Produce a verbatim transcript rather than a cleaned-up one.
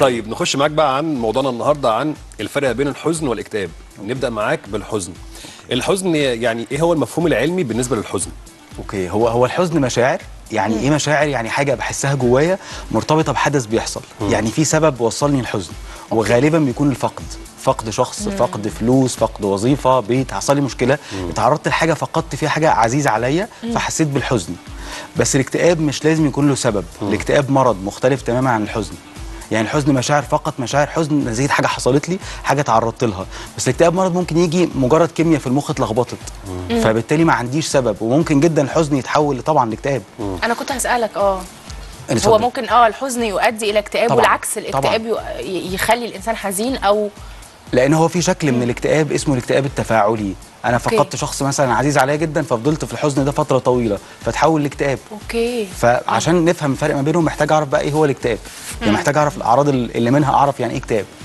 طيب نخش معاك بقى عن موضوعنا النهارده، عن الفرق بين الحزن والاكتئاب. نبدا معاك بالحزن. الحزن يعني ايه هو المفهوم العلمي بالنسبه للحزن؟ اوكي، هو هو الحزن مشاعر. يعني مم. ايه مشاعر؟ يعني حاجه بحسها جوايا مرتبطه بحدث بيحصل، مم. يعني في سبب وصلني الحزن، وغالبا بيكون الفقد، فقد شخص، مم. فقد فلوس، فقد وظيفه، بيت، حصل لي مشكله، مم. اتعرضت لحاجه فقدت فيها حاجه عزيزه عليا فحسيت بالحزن. بس الاكتئاب مش لازم يكون له سبب، مم. الاكتئاب مرض مختلف تماما عن الحزن. يعني الحزن مشاعر فقط، مشاعر حزن نتيجه حاجه حصلت لي، حاجه تعرضت لها. بس الاكتئاب مرض ممكن يجي مجرد كيمياء في المخ اتلخبطت، فبالتالي ما عنديش سبب، وممكن جدا الحزن يتحول طبعا لاكتئاب. انا كنت هسالك اه هو ممكن اه الحزن يؤدي الى اكتئاب، والعكس الاكتئاب يخلي الانسان حزين، او لان هو في شكل من الاكتئاب اسمه الاكتئاب التفاعلي. انا فقدت شخص مثلا عزيز عليا جدا ففضلت في الحزن ده فتره طويله فتحول لاكتئاب. اوكي، فعشان نفهم الفرق ما بينهم محتاج اعرف بقى ايه هو الاكتئاب. يعني محتاج اعرف الاعراض اللي منها، اعرف يعني ايه اكتئاب.